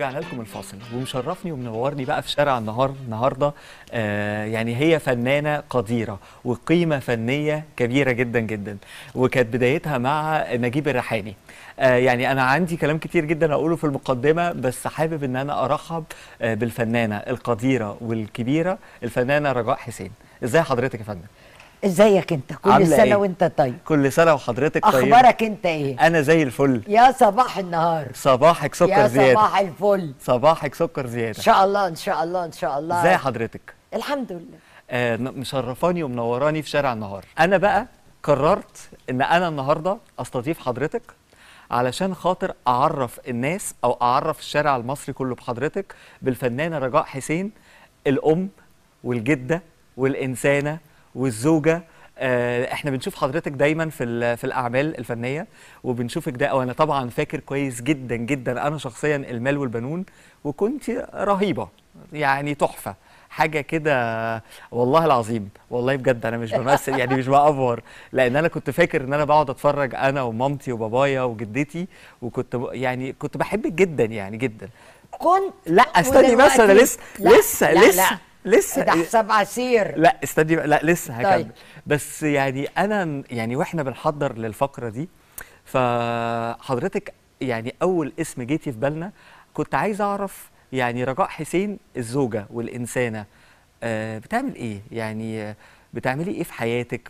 ورجعنا لكم الفاصل. ومشرفني ومنورني بقى في شارع النهار النهارده يعني هي فنانه قديره وقيمه فنيه كبيره جدا جدا، وكانت بدايتها مع نجيب الريحاني. يعني انا عندي كلام كتير جدا اقوله في المقدمه، بس حابب ان انا ارحب بالفنانه القديره والكبيره الفنانه رجاء حسين. ازاي حضرتك يا فندم؟ ازيك انت؟ كل سنه إيه؟ وانت طيب. كل سنه وحضرتك طيب. اخبارك انت ايه؟ انا زي الفل. يا صباح النهار. صباحك سكر يا زياده. يا صباح الفل. صباحك سكر زياده. ان شاء الله ان شاء الله ان شاء الله. ازي حضرتك؟ الحمد لله. مشرفاني ومنوراني في شارع النهار. انا بقى قررت ان انا النهارده استضيف حضرتك علشان خاطر اعرف الناس او اعرف الشارع المصري كله بحضرتك بالفنانه رجاء حسين، الام والجده والانسانه والزوجه. احنا بنشوف حضرتك دايما في الاعمال الفنيه وبنشوفك ده، وانا طبعا فاكر كويس جدا جدا انا شخصيا المال والبنون، وكنت رهيبه يعني تحفه حاجه كده والله العظيم. والله بجد انا مش بمثل يعني مش بأفور، لان انا كنت فاكر ان انا بقعد اتفرج انا ومامتي وبابايا وجدتي، وكنت يعني كنت بحبك جدا يعني جدا. كنت لا استني بس انا لسه لا لسه لا لسه لا لسه ده حساب عسير. لا استني لا لسه هكمل. طيب. بس يعني انا يعني واحنا بنحضر للفقره دي فحضرتك يعني اول اسم جيتي في بالنا، كنت عايز اعرف يعني رجاء حسين الزوجه والانسانه بتعمل ايه؟ يعني بتعملي ايه في حياتك؟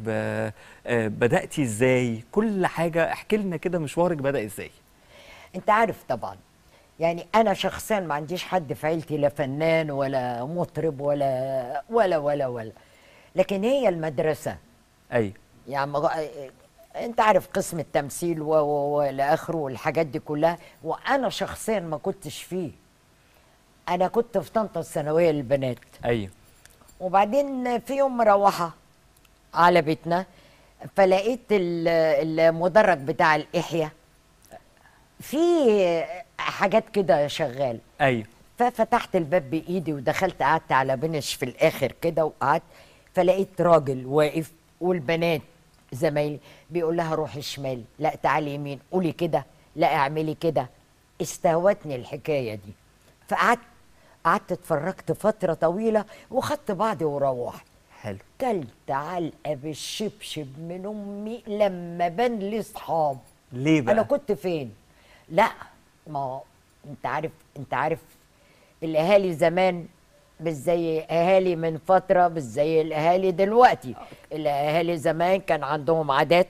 بداتي ازاي؟ كل حاجه احكي لنا كده مشوارك بدا ازاي؟ انت عارف طبعا يعني أنا شخصيا ما عنديش حد في عيلتي لا فنان ولا مطرب ولا ولا ولا ولا، لكن هي المدرسة. أيوه يعني أنت عارف قسم التمثيل والآخره والحاجات دي كلها، وأنا شخصيا ما كنتش فيه. أنا كنت في طنطا الثانوية للبنات. أيوه. وبعدين في يوم مروحة على بيتنا فلقيت المدرج بتاع الإحياء في حاجات كده شغال. ايوه. ففتحت الباب بايدي ودخلت قعدت على بنش في الاخر كده، وقعدت فلقيت راجل واقف والبنات زمايلي بيقول لها روحي شمال، لا تعالي يمين، قولي كده، لا اعملي كده. استهوتني الحكايه دي فقعدت اتفرجت فتره طويله وخدت بعضي وروحت. حلو. كلت علقه بالشبشب من امي لما بان لي اصحاب. ليه بقى؟ انا كنت فين؟ لا ما انت عارف الاهالي زمان مش زي اهالي من فتره، مش زي الاهالي دلوقتي. الاهالي زمان كان عندهم عادات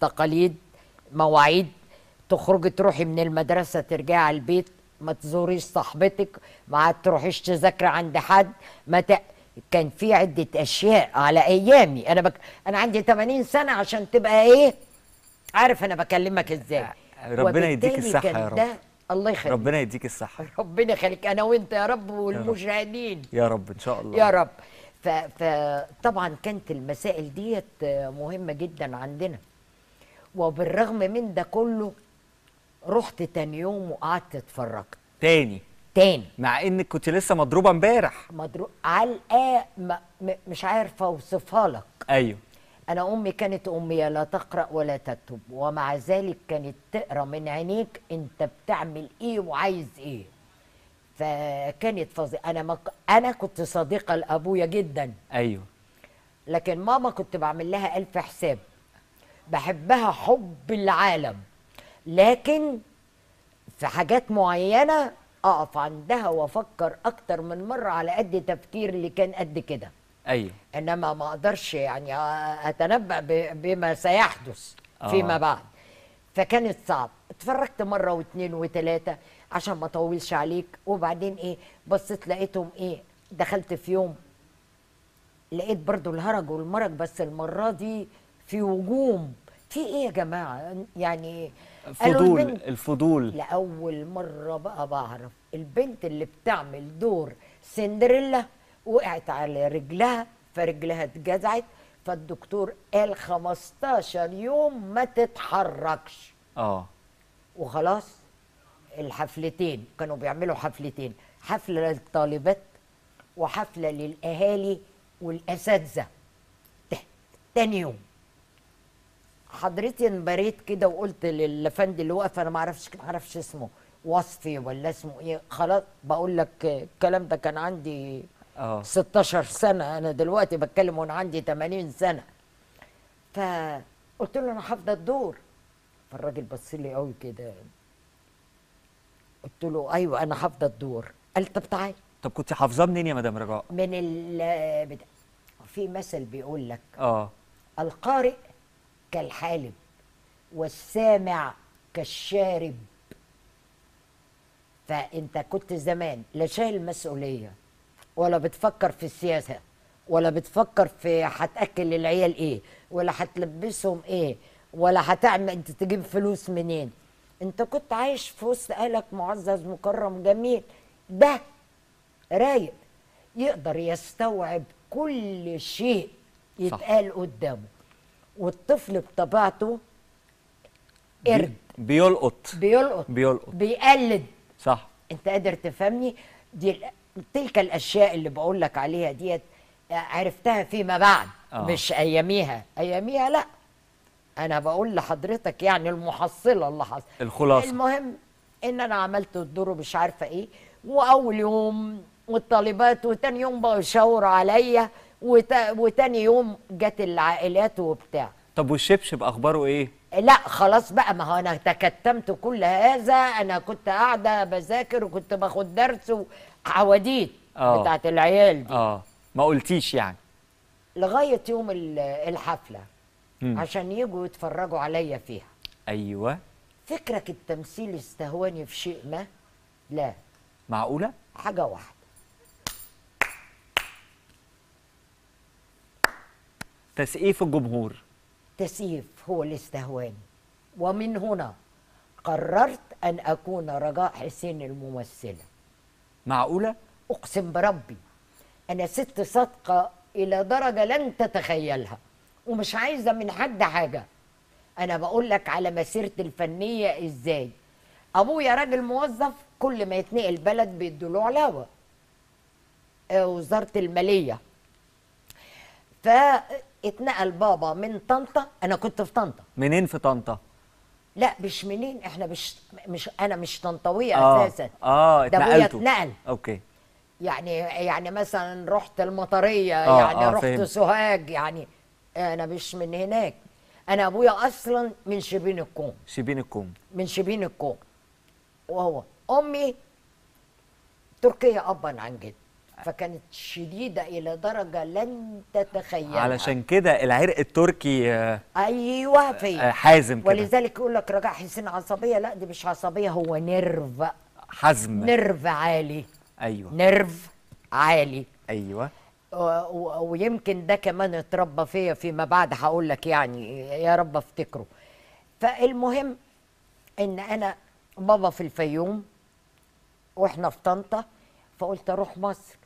تقاليد مواعيد، تخرجي تروحي من المدرسه ترجعي على البيت، ما تزوريش صاحبتك، ما تروحيش تذاكري عند حد، كان في عده اشياء على ايامي. انا عندي 80 سنه عشان تبقى ايه عارف انا بكلمك ازاي. ربنا يديك الصحه يا رب. الله يخليك. ربنا يديك الصحة. ربنا يخليك أنا وأنت يا رب والمشاهدين. يا رب إن شاء الله. يا رب. فطبعا كانت المسائل ديت مهمة جدا عندنا، وبالرغم من ده كله رحت تاني يوم وقعدت اتفرجت. تاني مع إنك كنت لسه مضروبة امبارح. علقة مش عارفة أوصفها لك. أيوه. أنا أمي كانت أمية لا تقرأ ولا تكتب، ومع ذلك كانت تقرأ من عينيك أنت بتعمل إيه وعايز إيه. فكانت فظيعة. أنا كنت صديقة لأبويا جدا. أيوه. لكن ماما كنت بعمل لها ألف حساب، بحبها حب العالم، لكن في حاجات معينة أقف عندها وأفكر أكتر من مرة على قد تفكير اللي كان قد كده. أيوه. إنما ما أقدرش يعني أتنبأ بما سيحدث فيما بعد، فكانت صعب. اتفرجت مرة واثنين وثلاثة عشان ما أطولش عليك. وبعدين إيه بصيت لقيتهم إيه، دخلت في يوم لقيت برضو الهرج والمرج، بس المرة دي في وجوم. في إيه يا جماعة يعني الفضول. لأول مرة بقى بعرف البنت اللي بتعمل دور سندريلا وقعت على رجلها، فرجلها اتجزعت، فالدكتور قال 15 يوم ما تتحركش. وخلاص الحفلتين كانوا بيعملوا حفلتين، حفله للطالبات وحفله للاهالي والاساتذه. تاني يوم حضرتي انبريت كده وقلت للفندم اللي واقف، انا ما اعرفش اسمه، وصفي ولا اسمه ايه، خلاص بقول لك الكلام ده كان عندي 16 سنه، انا دلوقتي بتكلم وانا عندي 80 سنه. فقلت له انا حافظه الدور. فالراجل بص لي قوي كده، قلت له ايوه انا حافظه الدور. قال طب تعالى. طب كنت حافظاه منين يا مدام رجاء؟ من في مثل بيقول لك القارئ كالحالب والسامع كالشارب. فانت كنت زمان لا شايل مسؤوليه ولا بتفكر في السياسه ولا بتفكر في هتاكل العيال ايه ولا هتلبسهم ايه ولا هتعمل انت تجيب فلوس منين. انت كنت عايش في وسط اهلك، معزز مكرم جميل. ده رايق يقدر يستوعب كل شيء يتقال قدامه. والطفل بطبيعته قرد، بيلقط بيقلد. صح. انت قادر تفهمني؟ دي تلك الاشياء اللي بقول لك عليها ديت عرفتها فيما بعد، مش اياميها. اياميها لا، انا بقول لحضرتك يعني المحصله اللي حصلت، الخلاصه. المهم ان انا عملت الدور ومش عارفه ايه، واول يوم والطالبات، وتاني يوم بقوا يشاوروا عليا، وتاني يوم جت العائلات وبتاع. طب والشبشب اخباره ايه؟ لا خلاص بقى، ما هو انا تكتمت كل هذا. انا كنت قاعده بذاكر وكنت باخد درس وعواديت بتاعت العيال دي. ما قلتيش يعني لغايه يوم الحفله عشان يجوا يتفرجوا عليا فيها. ايوه. فكرك التمثيل استهواني في شيء ما؟ لا. معقوله؟ حاجه واحده. تسقيف الجمهور. تسقيف هو الاستهوان. ومن هنا قررت أن أكون رجاء حسين الممثلة. معقولة؟ أقسم بربي أنا ست صادقة إلى درجة لن تتخيلها، ومش عايزة من حد حاجة. أنا بقول لك على مسيرتي الفنية إزاي. أبويا راجل موظف، كل ما يتنقل بلد بيدوله علاوة، وزارة المالية. ف اتنقل بابا من طنطا، انا كنت في طنطا. منين في طنطا؟ لا مش منين، احنا مش انا مش طنطاويه اساسا. ده ابويا اتنقل. اوكي. يعني مثلا رحت المطريه، يعني رحت سوهاج، يعني انا مش من هناك. انا ابويا اصلا من شبين الكون. من شبين الكون. وهو امي تركيه ابا عن جد. فكانت شديدة إلى درجة لن تتخيلها. علشان كده العرق التركي أيوه فيه حازم كده. ولذلك يقول لك رجاء حسين عصبية. لا دي مش عصبية، هو نيرف حزم، نيرف عالي. أيوه نيرف عالي. أيوه. ويمكن ده كمان اتربى فيا فيما بعد، هقول لك يعني يا رب افتكره. فالمهم إن أنا بابا في الفيوم وإحنا في طنطا، فقلت أروح مصر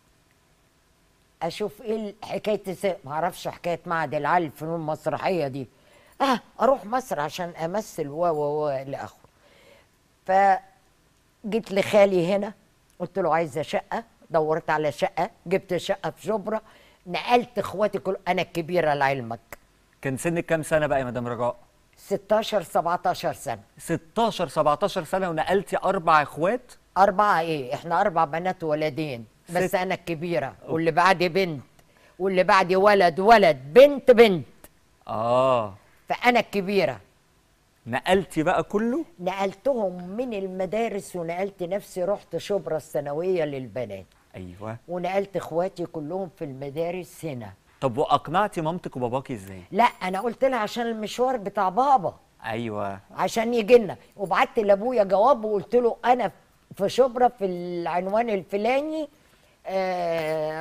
اشوف ايه حكايه، ما اعرفش حكايه معهد العالي للفنون المسرحيه دي. اروح مصر عشان امثل و لاخره. فجيت لخالي هنا قلت له عايزه شقه، دورت على شقه، جبت شقه في شبرا، نقلت اخواتي كل، انا الكبيره لعلمك. كان سنك كام سنه بقى يا مدام رجاء؟ 16 17 سنه. 16 17 سنه ونقلتي 4 اخوات؟ 4 ايه؟ احنا 4 بنات وولدين بس، انا الكبيره، واللي بعدي بنت، واللي بعدي ولد، بنت. فانا الكبيره. نقلتي بقى كله؟ نقلتهم من المدارس، ونقلت نفسي، رحت شبرا الثانويه للبنات. ايوه. ونقلت اخواتي كلهم في المدارس هنا. طب واقنعتي مامتك وباباكي ازاي؟ لا انا قلت لها عشان المشوار بتاع بابا. ايوه. عشان يجي لنا. وبعت لابويا جواب وقلت له انا في شبرا في العنوان الفلاني،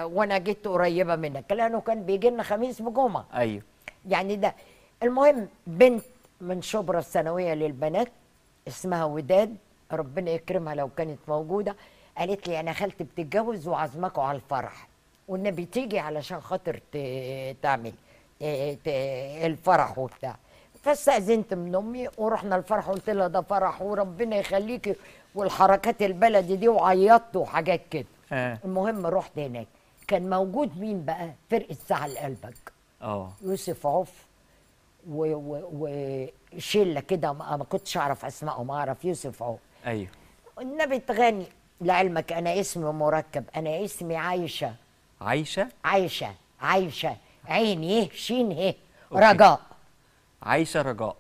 وانا جيت قريبه منك، لانه كان بيجي لنا خميس بجمعه. ايوه. يعني ده المهم. بنت من شبرا الثانويه للبنات اسمها وداد، ربنا يكرمها لو كانت موجوده، قالت لي انا خالتي بتتجوز وعازماكوا على الفرح، والنبي تيجي علشان خاطر تعمل الفرح وبتاع. فاستاذنت من امي ورحنا الفرح، قلت لها ده فرح وربنا يخليكي والحركات البلدي دي، وعيطت وحاجات كده. المهم رحت هناك، كان موجود مين بقى؟ فرقه ساعة القلبك. يوسف عوف وشله كده، ما كنتش اعرف اسمائهم، اعرف يوسف عوف. ايوه. انها بتغني. لعلمك انا اسمي مركب، انا اسمي عايشة. عايشة؟ عايشة، عايشة، عين يه شين يه، رجاء. عايشة رجاء.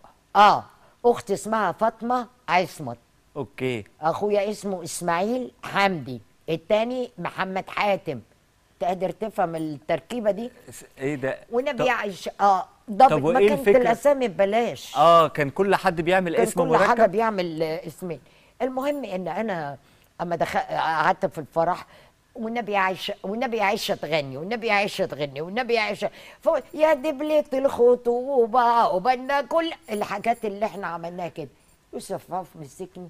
اختي اسمها فاطمة عصمت. اوكي. اخويا اسمه اسماعيل حمدي، التاني محمد حاتم. تقدر تفهم التركيبه دي؟ ايه ده؟ ونبي عايشه. طب ما كانت الاسامي ببلاش. كان كل حد بيعمل اسم مركب، كل حد بيعمل اسمين. المهم ان انا اما قعدت في الفرح والنبي عايشه، والنبي عايشه تغني، والنبي عايشه تغني، والنبي عايشه يا دبلة الخطوبه وبنا، كل الحاجات اللي احنا عملناها كده. يوسف عوف مسكني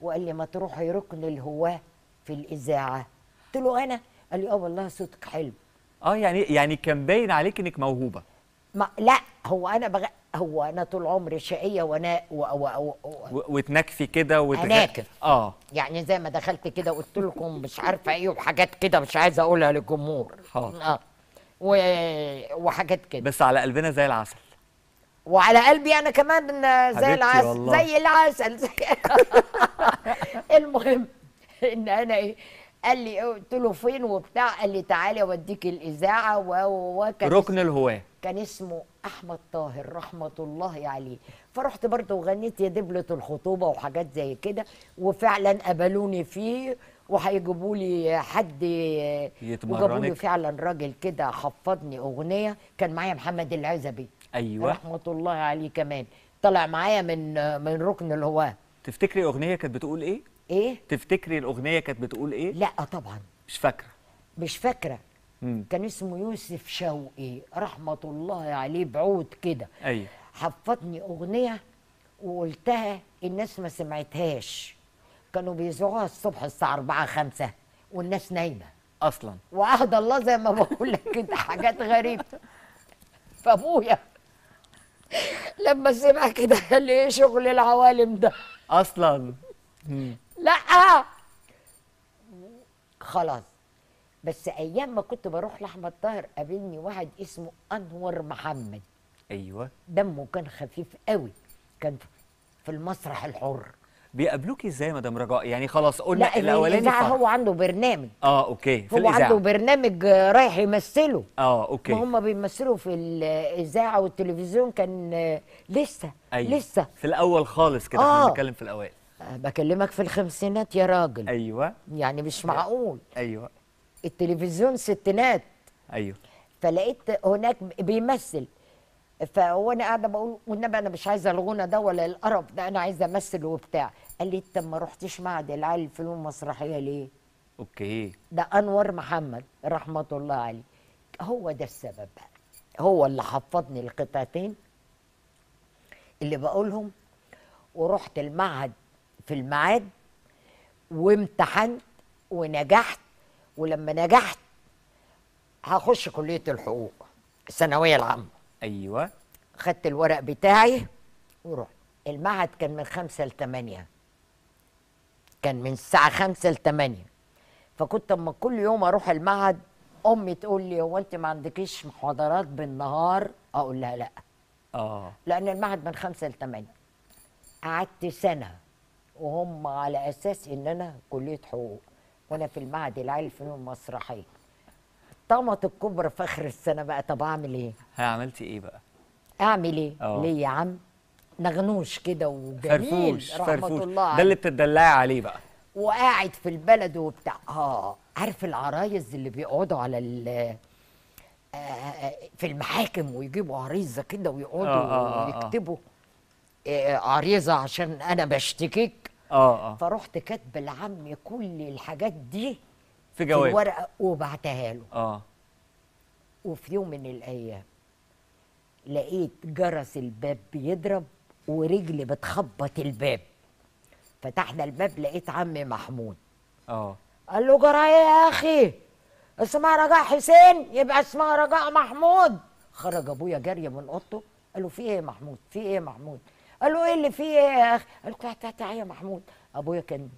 وقال لي ما تروحي ركن الهوى في الاذاعه. قلت له انا؟ قال لي والله صوتك حلو. يعني كان باين عليك انك موهوبه. لا هو انا هو انا طول عمري شقيه وناء وتنكفي كده وتنكف. يعني زي ما دخلت كده قلت لكم مش عارفه ايه وحاجات كده مش عايزه اقولها للجمهور. وحاجات كده بس على قلبنا زي العسل، وعلى قلبي انا كمان زي العسل والله. زي العسل زي المهم ان انا ايه، قال لي قلت له فين وبتاع، قال لي تعالي اوديك الاذاعه ركن الهواه كان اسمه احمد طاهر رحمه الله عليه. فرحت برضه وغنيت يا دبله الخطوبه وحاجات زي كده، وفعلا قبلوني فيه وهيجيبوا لي حد يتمرنك، وجابوا لي فعلا راجل كده حفظني اغنيه. كان معايا محمد العزبي، ايوه رحمه الله عليه، كمان طلع معايا من ركن الهواه. تفتكري اغنيه كانت بتقول ايه؟ تفتكري الاغنيه كانت بتقول ايه؟ لا طبعا مش فاكره، مش فاكره. كان اسمه يوسف شوقي رحمه الله عليه، بعود كده. ايوه حفظني اغنيه وقلتها، الناس ما سمعتهاش، كانوا بيذاعوها الصبح الساعه 4 5 والناس نايمه اصلا، وعهد الله زي ما بقول لك كده حاجات غريبه. فابويا لما سمع كده قال لي ايه شغل العوالم ده اصلا؟ لا خلاص. بس ايام ما كنت بروح لاحمد طاهر قابلني واحد اسمه انور محمد، ايوه دمه كان خفيف قوي، كان في المسرح الحر. بيقابلوكي ازاي مدام رجاء؟ يعني خلاص قلنا الاولاني لا، هو عنده برنامج. اوكي في الاذاعه، هو عنده برنامج رايح يمثله. اوكي هم بيمثلوا في الاذاعه والتلفزيون، كان لسه أيوة. لسه في الاول خالص كده. احنا بنتكلم في الاوائل، بكلمك في الخمسينات يا راجل. ايوه يعني مش معقول. ايوه التلفزيون ستينات. ايوه فلقيت هناك بيمثل، فانا قاعده بقول والنبي انا مش عايزه الغنى ده ولا القرف ده، انا عايزه امثل وبتاع. قال لي انت ما رحتيش معهد العالي للفنون المسرحيه ليه؟ اوكي ده انور محمد رحمه الله عليه، هو ده السبب بقى، هو اللي حفظني القطعتين اللي بقولهم. ورحت المعهد في الميعاد وامتحنت ونجحت، ولما نجحت هخش كليه الحقوق الثانويه العامه. ايوه خدت الورق بتاعي ورحت المعهد. كان من 5 ل 8، كان من الساعه 5 ل 8. فكنت اما كل يوم اروح المعهد امي تقول لي هو انت ما عندكيش محاضرات بالنهار؟ اقول لها لا، لان المعهد من 5 ل 8. قعدت سنه وهم على اساس ان انا كليه حقوق، وانا في المعهد العالي للفنون المسرحيه. طمت الكبرى في اخر السنه بقى، طب اعمل ايه؟ عملتي ايه بقى؟ اعمل ايه؟ ليه يا عم؟ نغنوش كده وجميل، فرفوش رحمه فرفوش. الله عليك. ده اللي بتدلعي عليه بقى. وقاعد في البلد وبتاع. عارف العرايس اللي بيقعدوا على في المحاكم ويجيبوا عريزه كده ويقعدوا ويكتبوا عريزه عشان انا بشتكيك. فرحت كاتبه لعمي كل الحاجات دي في جواب، في ورقه، وبعتها له. وفي يوم من الايام لقيت جرس الباب بيضرب ورجلي بتخبط الباب. فتحنا الباب لقيت عمي محمود. قال له جرى ايه يا اخي؟ اسمها رجاء حسين يبقى اسمها رجاء محمود. خرج ابويا جري من اوضته، قال له في ايه يا محمود؟ في ايه يا محمود؟ قال له ايه اللي فيه يا اخي؟ قال له تعالى تعالى يا محمود. ابويا كان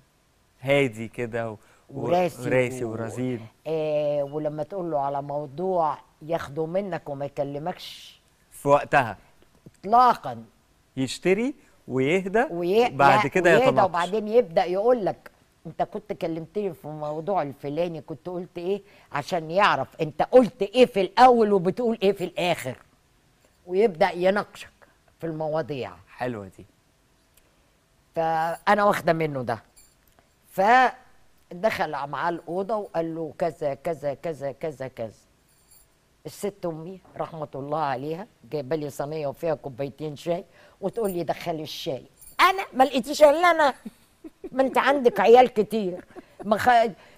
هادي كده وراسي ورزين. ولما تقول له على موضوع ياخده منك وما يكلمكش في وقتها اطلاقا، يشتري ويهدى وبعد كده يتناقش، وبعدين يبدا يقول لك انت كنت كلمتني في موضوع الفلاني كنت قلت ايه، عشان يعرف انت قلت ايه في الاول وبتقول ايه في الاخر، ويبدا يناقشك في المواضيع. حلوه دي. فانا واخده منه ده، فدخل معاه الاوضه وقال له كذا كذا كذا كذا كذا. الست امي رحمه الله عليها جايبه لي صينيه وفيها كوبايتين شاي وتقول لي دخلي الشاي. انا ما لقيتيش الا انا، ما انت عندك عيال كتير،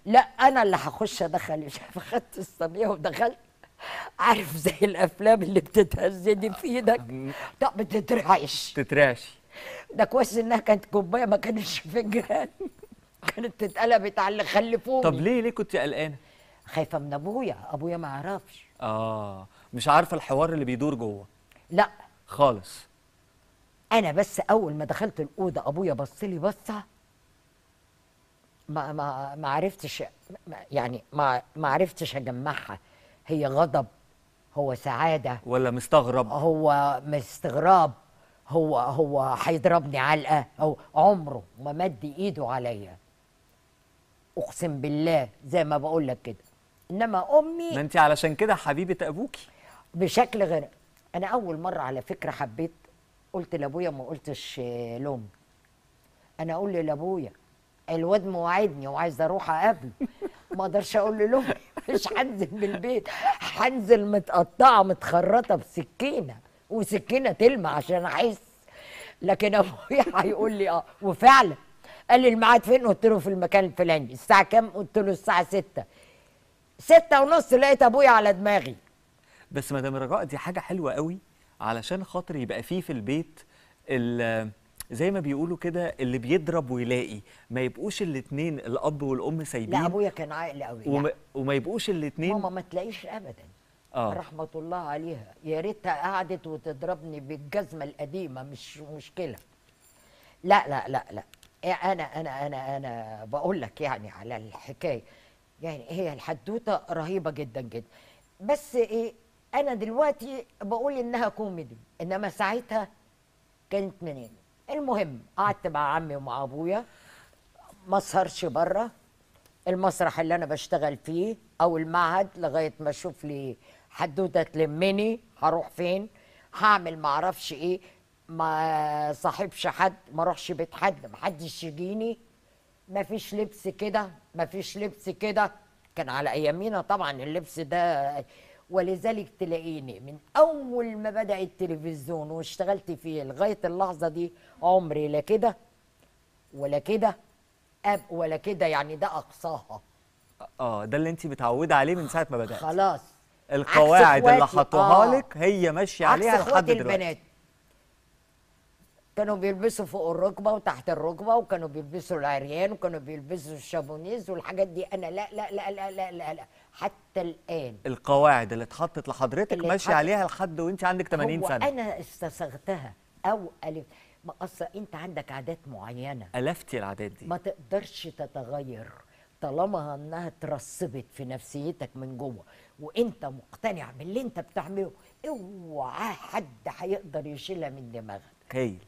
لا انا اللي هخش ادخل الشاي. فاخدت الصينيه ودخلت، عارف زي الافلام اللي بتتهزدي في ايدك، لا بتترعش تترعش. ده كويس انها كانت كوبايه ما كانتش فنجان، كانت تتقلبت على اللي خلفوني. طب ليه كنت قلقانه؟ خايفه من ابويا، ابويا ما يعرفش. مش عارفه الحوار اللي بيدور جوه. لا خالص. انا بس اول ما دخلت الاوضه ابويا بص لي بصه ما عرفتش، يعني ما عرفتش اجمعها، هي غضب هو سعاده ولا مستغرب؟ هو مستغرب، هو هيضربني علقه، او عمره ما مد ايده عليا، اقسم بالله زي ما بقول لك كده. انما امي، ما انت علشان كده حبيبه ابوكي بشكل غير. انا اول مره على فكره حبيت، قلت لابويا، ما قلتش لامي، انا اقول لابويا الواد موعدني وعايز اروح اقابله، ما اقدرش اقول له لامي مش هنزل من البيت، هنزل متقطعه متخرطه بسكينه، وسكينه تلمع عشان احس. لكن ابويا هيقول لي وفعلا قال لي الميعاد فين؟ قلت له في المكان الفلاني. الساعه كام؟ قلت له الساعه 6:30. لقيت ابويا على دماغي. بس مدام رجاء دي حاجه حلوه قوي، علشان خاطر يبقى في البيت زي ما بيقولوا كده اللي بيضرب ويلاقي، ما يبقوش الاثنين الاب والام سايبين. لا ابويا كان عاقل قوي. وما يبقوش الاثنين. ماما ما تلاقيش ابدا، رحمه الله عليها، يا ريتها قعدت وتضربني بالجزمه القديمه، مش مشكله. لا لا لا لا، انا بقول لك يعني على الحكايه، يعني هي الحدوته رهيبه جدا جدا. بس ايه، انا دلوقتي بقول انها كوميدي، انما ساعتها كانت منين. المهم قعدت مع عمي ومع ابويا، ما اسهرش بره المسرح اللي انا بشتغل فيه او المعهد، لغايه ما اشوف لي حدوته تلمني هروح فين، هعمل معرفش ايه، ما صاحبش حد، ما اروحش بيت حد، ما حدش يجيني، ما فيش لبس كده، ما فيش لبس كده، كان على ايامينا طبعا اللبس ده. ولذلك تلاقيني من اول ما بدا التلفزيون واشتغلت فيه لغايه اللحظه دي عمري لا كده ولا كده ولا كده، يعني ده اقصاها. ده اللي انت متعوده عليه من ساعه ما بدات، خلاص القواعد اللي حطوها لك هي ماشيه عليها لحد دلوقتي. البنات كانوا بيلبسوا فوق الركبه وتحت الركبه، وكانوا بيلبسوا العريان، وكانوا بيلبسوا الشابونيز والحاجات دي. انا لا لا لا لا لا لا, لا. حتى الان القواعد اللي اتحطت لحضرتك ماشيه عليها لحد وانت عندك 80 سنه. انا استسغتها او الف، ما اصل انت عندك عادات معينه، الفتي العادات دي ما تقدرش تتغير طالما انها اترسبت في نفسيتك من جوه، وانت مقتنع باللي انت بتعمله، اوعى حد هيقدر يشيلها من دماغك. هايل،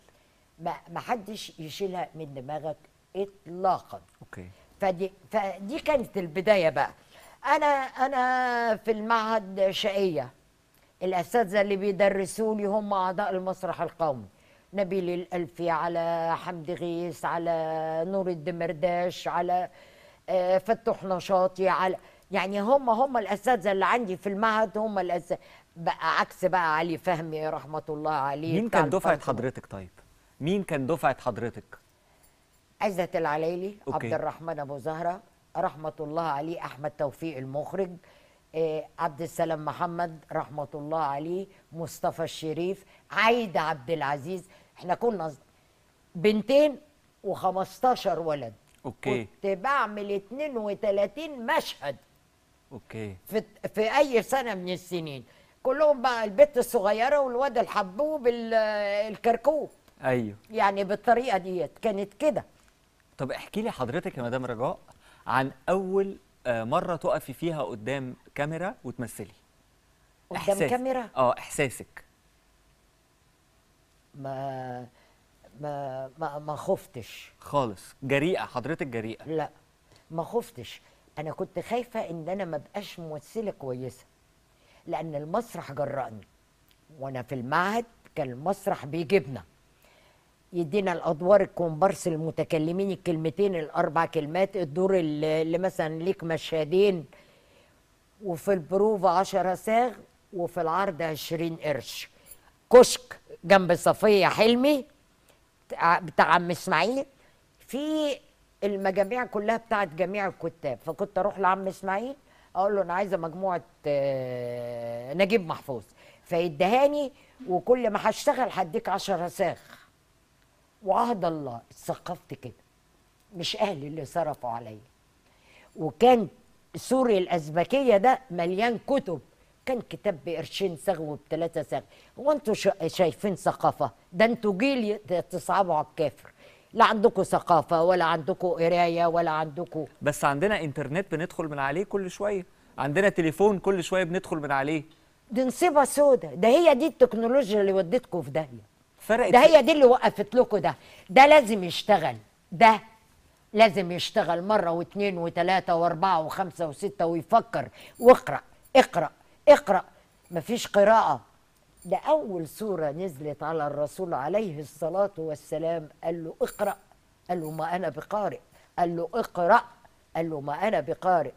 ما حدش يشيلها من دماغك اطلاقا. اوكي. فدي كانت البدايه بقى. انا في المعهد شقيه، الاساتذه اللي بيدرسوا لي هم اعضاء المسرح القومي، نبيل الالفي، على حمد غيث، على نور الدمرداش، على فتوح نشاطي، على يعني هم الاساتذه اللي عندي في المعهد، هم الاساتذه بقى، عكس بقى علي فهمي رحمه الله عليه. مين كان دفعه حضرتك؟ طيب مين كان دفعه حضرتك؟ عزت العليلي، عبد الرحمن ابو زهره رحمه الله عليه، احمد توفيق المخرج، عبد السلام محمد رحمه الله عليه، مصطفى الشريف، عايده عبد العزيز. احنا كنا بنتين و15 ولد. اوكي. كنت بعمل 32 مشهد. اوكي. في اي سنه من السنين، كلهم بقى البت الصغيره والواد الحبوب الكركوب. ايوه، يعني بالطريقه ديت كانت كده. طب احكي لي حضرتك يا مدام رجاء عن اول مره تقفي فيها قدام كاميرا وتمثلي. قدام كاميرا؟ احساسك. ما ما خفتش خالص. جريئة حضرتك، جريئة. لا ما خفتش، أنا كنت خايفة إن أنا ما بقاش ممثلة كويسة، لأن المسرح جرأني، وأنا في المعهد كان المسرح بيجيبنا يدينا الادوار، الكومبارس، المتكلمين، الكلمتين، الاربع كلمات، الدور اللي مثلا ليك مشهدين، وفي البروفه 10 صاغ، وفي العرض 20 قرش. كشك جنب صفيه حلمي بتاع عم اسماعيل، في المجاميع كلها بتاعت جميع الكتاب، فكنت اروح لعم اسماعيل اقول له انا عايزه مجموعه نجيب محفوظ، فيدهاني، وكل ما هشتغل هديك 10 صاغ. وعهد الله اتثقفت كده، مش اهلي اللي صرفوا عليا. وكان سوري الازبكيه ده مليان كتب، كان كتاب بقرشين صاغ وب3 صاغ. هو انتوا شايفين ثقافه؟ ده انتوا جيل تصعبوا على الكافر، لا عندكم ثقافه ولا عندكم قرايه ولا عندكم. بس عندنا انترنت بندخل من عليه كل شويه، عندنا تليفون كل شويه بندخل من عليه. دي نصيبه سودا، ده هي دي التكنولوجيا اللي ودتكم في داهيه. ده هي دي اللي وقفت لكم. ده لازم يشتغل، ده لازم يشتغل مرة واثنين وثلاثة واربعة وخمسة وستة، ويفكر واقرأ اقرأ اقرأ. مفيش قراءة. ده أول سورة نزلت على الرسول عليه الصلاة والسلام، قال له اقرأ، قال له ما أنا بقارئ، قال له اقرأ، قال له ما أنا بقارئ.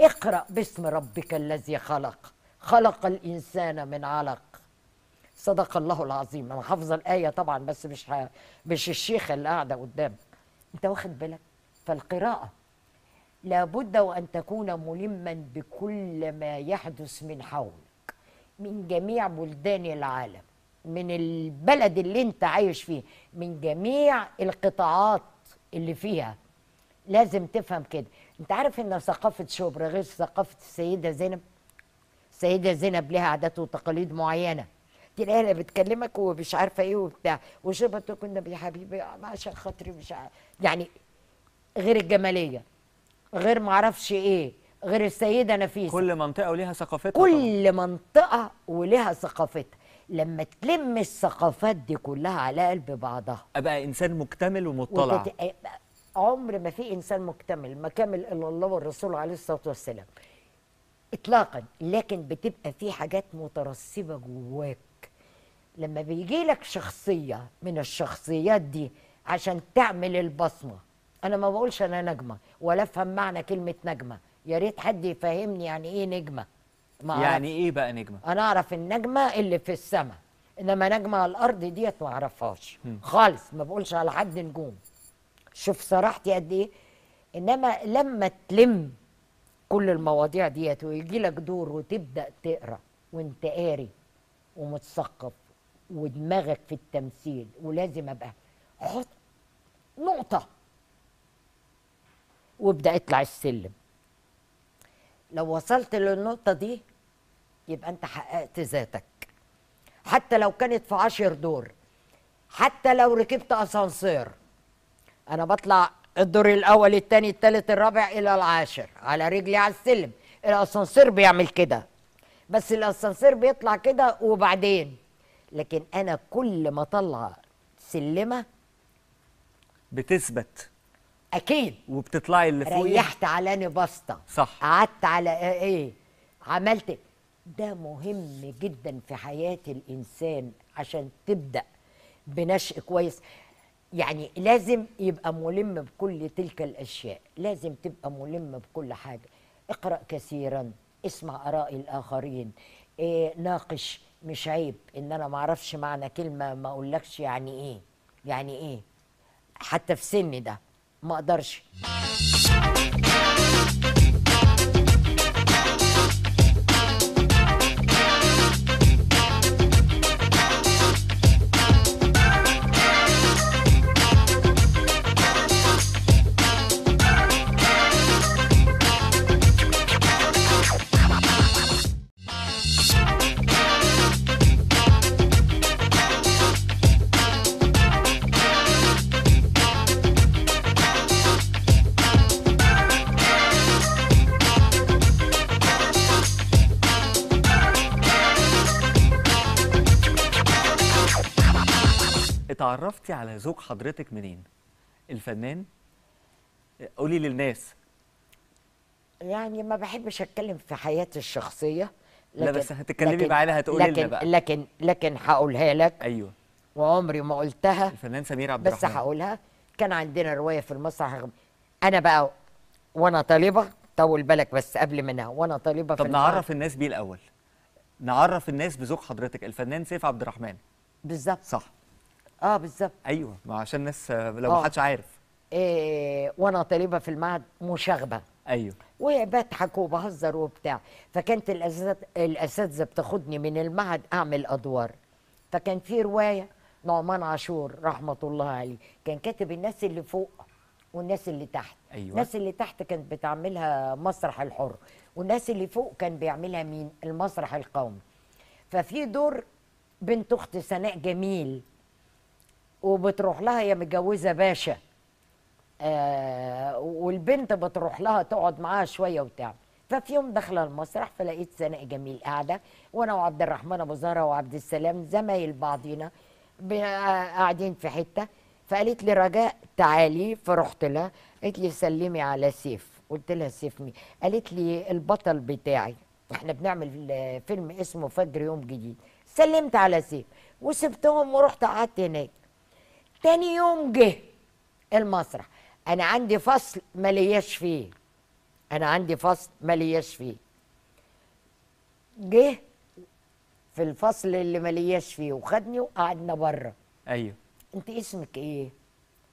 اقرأ باسم ربك الذي خلق، خلق الإنسان من علق. صدق الله العظيم. انا حافظه الايه طبعا، بس مش الشيخه اللي قاعده قدامك، انت واخد بالك؟ فالقراءه لابد وان تكون ملما بكل ما يحدث من حولك، من جميع بلدان العالم، من البلد اللي انت عايش فيه، من جميع القطاعات اللي فيها. لازم تفهم كده. انت عارف ان ثقافه شبرا غير ثقافه السيده زينب؟ السيده زينب لها عادات وتقاليد معينه، تلاقيها بتكلمك ومش عارفه ايه وبتاع، وشبه كنا يا حبيبي عشان خاطري مش عارف. يعني غير الجماليه، غير معرفش ايه، غير السيده نفيسه. كل منطقه وليها ثقافتها. كل منطقه وليها ثقافتها. لما تلم الثقافات دي كلها على قلب بعضها، ابقى انسان مكتمل ومطلع. عمر ما في انسان مكتمل، ما كامل الا الله والرسول عليه الصلاه والسلام اطلاقا. لكن بتبقى في حاجات مترسبه جواك. لما بيجي لك شخصية من الشخصيات دي عشان تعمل البصمة، أنا ما بقولش أنا نجمة ولا أفهم معنى كلمة نجمة، يا ريت حد يفهمني يعني إيه نجمة. يعني إيه بقى نجمة؟ أنا أعرف النجمة اللي في السماء، إنما نجمة على الأرض ديت ما أعرفهاش خالص. ما بقولش على حد نجوم، شوف صراحتي قد إيه. إنما لما تلم كل المواضيع ديت ويجي لك دور وتبدأ تقرأ وأنت قاري ومتثقف ودماغك في التمثيل، ولازم ابقى حط نقطه وابدا اطلع السلم. لو وصلت للنقطه دي يبقى انت حققت ذاتك، حتى لو كانت في 10 دور، حتى لو ركبت اسانسير. انا بطلع الدور الاول، الثاني، الثالث، الرابع، الى 10 على رجلي على السلم. الاسانسير بيعمل كده، بس الاسانسير بيطلع كده وبعدين. لكن أنا كل ما طلع سلمة بتثبت أكيد، وبتطلعي اللي فوقيه. ريحت على نبسطة، صح، قعدت على إيه، عملت. ده مهم جدا في حياة الإنسان عشان تبدأ بنشأ كويس. يعني لازم يبقى ملم بكل تلك الأشياء، لازم تبقى ملم بكل حاجة. اقرأ كثيرا، اسمع آراء الآخرين، ناقش. مش عيب ان انا معرفش معنى كلمه، ما اقولكش يعني ايه، يعني ايه، حتى في سني ده ما اقدرش. اتعرفتي على ذوق حضرتك منين؟ الفنان؟ قولي للناس. يعني ما بحبش اتكلم في حياتي الشخصية. لا بس هتتكلمي معانا، هتقولي لنا بقى. لكن هقولها لك. ايوه. وعمري ما قلتها. الفنان سمير عبد الرحمن. بس هقولها. كان عندنا رواية في المسرح، انا بقى وانا طالبة، طول بالك بس قبل منها، وانا طالبة. طب نعرف الناس بيه الاول، نعرف الناس بذوق حضرتك. الفنان سيف عبد الرحمن. بالظبط صح. اه بالظبط. ايوه، ما عشان الناس لو ما حدش عارف. إيه، وانا طالبة في المعهد مشاغبة. ايوه. وبضحك وبهزر وبتاع، فكانت الاساتذه بتاخدني من المعهد اعمل ادوار. فكان في روايه نعمان عاشور رحمه الله عليه، كان كاتب الناس اللي فوق والناس اللي تحت. أيوة. الناس اللي تحت كانت بتعملها مسرح الحر، والناس اللي فوق كان بيعملها مين؟ المسرح القومي. ففي دور بنت اخت سناء جميل، وبتروح لها، هي متجوزه باشا، والبنت بتروح لها تقعد معاها شويه وبتاع. ففي يوم داخله المسرح، فلقيت سناء جميل قاعده، وانا وعبد الرحمن ابو زهره وعبد السلام زمايل بعضينا قاعدين في حته. فقالت لي رجاء تعالي، فرحت لها، قالت لي سلمي على سيف. قلت لها سيف مين؟ قالت لي البطل بتاعي، احنا بنعمل فيلم اسمه فجر يوم جديد. سلمت على سيف وسبتهم ورحت قعدت هناك. تاني يوم جه المسرح، أنا عندي فصل مالياش فيه، جه في الفصل اللي مالياش فيه وخدني وقعدنا بره. أيوه. أنت اسمك إيه؟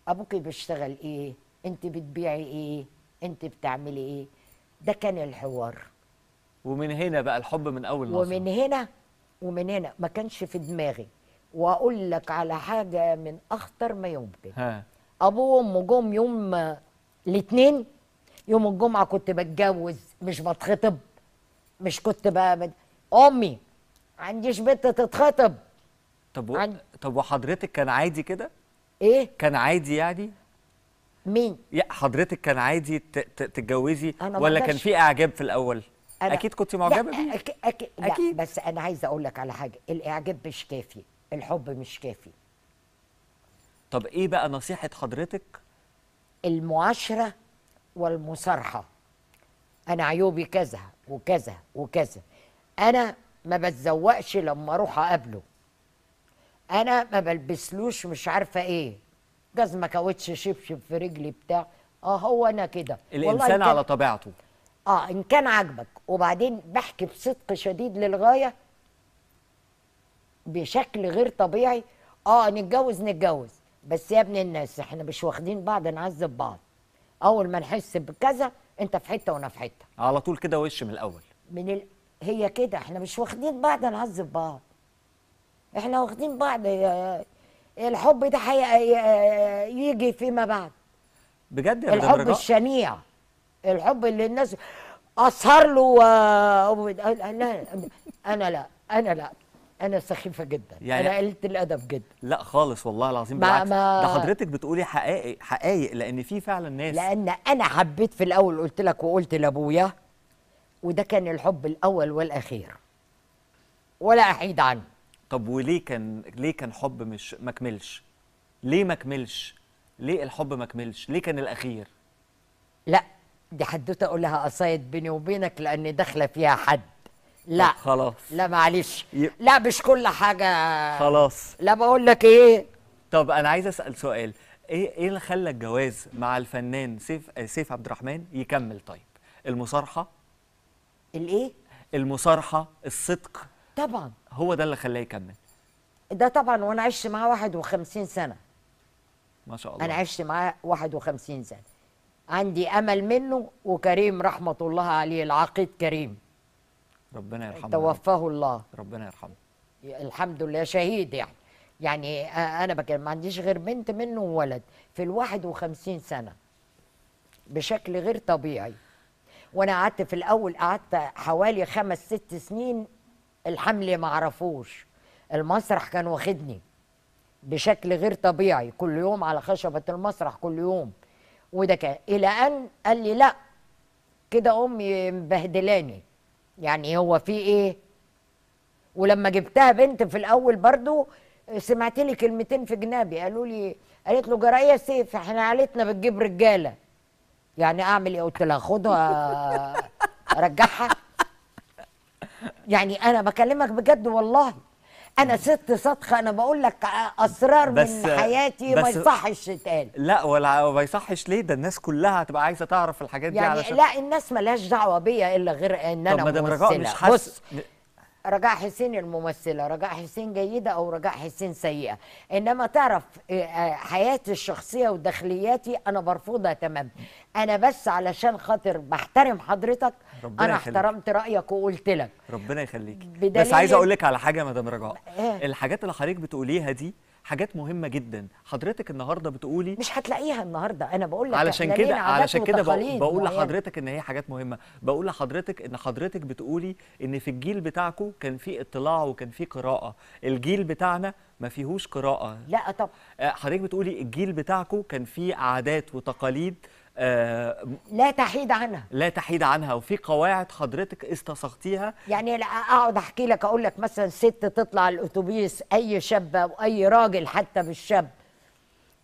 أبوك بيشتغل إيه؟ أنت بتبيعي إيه؟ أنت بتعملي إيه؟ ده كان الحوار. ومن هنا بقى الحب من أول نظرة. ومن هنا ما كانش في دماغي. وأقول لك على حاجة من أخطر ما يمكن. ها. أبوه وأمه جم يوم الاثنين، يوم الجمعة كنت بتجوز مش بتخطب، مش كنت بقى أمي عنديش بنت تتخطب. طب وحضرتك كان عادي كده؟ إيه؟ كان عادي يعني؟ مين؟ حضرتك كان عادي تتجوزي ولا كان في إعجاب في الأول؟ أكيد كنت معجبة بيه. أكيد. بس أنا عايزة أقول لك على حاجة، الإعجاب مش كافي، الحب مش كافي. طب ايه بقى نصيحة حضرتك؟ المعاشرة والمصارحة. أنا عيوبي كذا وكذا وكذا، أنا ما بتزوقش لما أروح أقابله، أنا ما بلبسلوش مش عارفة إيه، جزمة كاوتش شبشب في رجلي بتاع، هو أنا كده. الإنسان على طبيعته. إن كان عاجبك. وبعدين بحكي بصدق شديد للغاية بشكل غير طبيعي. نتجوز بس يا ابن الناس، احنا مش واخدين بعض نعذب بعض. اول ما نحس بكذا انت في حته وانا في حته، على طول كده وش من الاول. هي كده، احنا مش واخدين بعض نعذب بعض، احنا واخدين بعض. الحب ده يجي فيما بعد بجد يا الحب رجاء. الشنيع، الحب اللي الناس اسهر له لا انا لا أنا سخيفة جدا يعني، أنا قلة الأدب جدا. لا خالص والله العظيم، بالعكس ده حضرتك بتقولي حقائق، لأن في فعلا ناس. لأن أنا حبيت في الأول، قلت لك وقلت لأبويا، وده كان الحب الأول والأخير ولا أحيد عنه. طب وليه كان حب مش مكملش؟ ليه مكملش؟ ليه الحب مكملش؟ ليه كان الأخير؟ لا دي حدوتة أقولها قصايد بيني وبينك، لأن داخلة فيها حد. لا خلاص، لا معلش، لا مش كل حاجه خلاص. لا بقول لك ايه. طب انا عايز اسال سؤال، ايه اللي خلى الجواز مع الفنان سيف عبد الرحمن يكمل؟ طيب المصارحه، الايه، المصارحه، الصدق. طبعا هو ده اللي خلاه يكمل ده طبعا. وانا عشت معاه 51 سنه ما شاء الله. انا عشت معاه 51 سنه، عندي امل منه. وكريم رحمه الله عليه، العقيد كريم ربنا يرحمه، توفاه الله ربنا يرحمه، الحمد لله شهيد يعني. انا ما عنديش غير بنت منه وولد في ال 51 سنه بشكل غير طبيعي. وانا قعدت في الاول، قعدت حوالي 5 6 سنين الحمل ما عرفوش. المسرح كان واخدني بشكل غير طبيعي، كل يوم على خشبه المسرح، كل يوم. وده كان الى ان قال لي لا كده امي مبهدلاني، يعني هو في ايه؟ ولما جبتها بنت في الاول برضو سمعت لي كلمتين في جنابي، قالوا لي، قالت له جرايه سيف احنا عائلتنا بتجيب رجاله، يعني اعمل ايه؟ قلت لها خدها ارجعها. يعني انا بكلمك بجد والله، انا ست صادقه، انا بقول لك اسرار من حياتي ما يصحش تتقال. لا ولا ما يصحش ليه، ده الناس كلها هتبقى عايزه تعرف الحاجات دي. يعني لا الناس مالهاش دعوه بيا الا غير ان انا ممثله. بص رجاء حسين الممثله، رجاء حسين جيده او رجاء حسين سيئه، انما تعرف حياتي الشخصيه وداخلياتي انا برفضها تماما. انا بس علشان خاطر بحترم حضرتك، انا احترمت رايك وقلت لك ربنا يخليكي. بس عايزه اقول لك على حاجه يا مدام رجاء، الحاجات اللي حضرتك بتقوليها دي حاجات مهمه جدا. حضرتك النهارده بتقولي مش هتلاقيها النهارده، انا بقول لك علشان كده بقول لحضرتك ان هي حاجات مهمه. بقول لحضرتك ان حضرتك بتقولي ان في الجيل بتاعكم كان في اطلاع وكان في قراءه، الجيل بتاعنا ما فيهوش قراءه. لا طب حضرتك بتقولي الجيل بتاعكم كان في عادات وتقاليد لا تحيد عنها، لا تحيد عنها، وفي قواعد حضرتك استصغتيها. يعني لا اقعد احكي لك اقول لك مثلا ست تطلع الاتوبيس، اي شابه واي راجل حتى بالشاب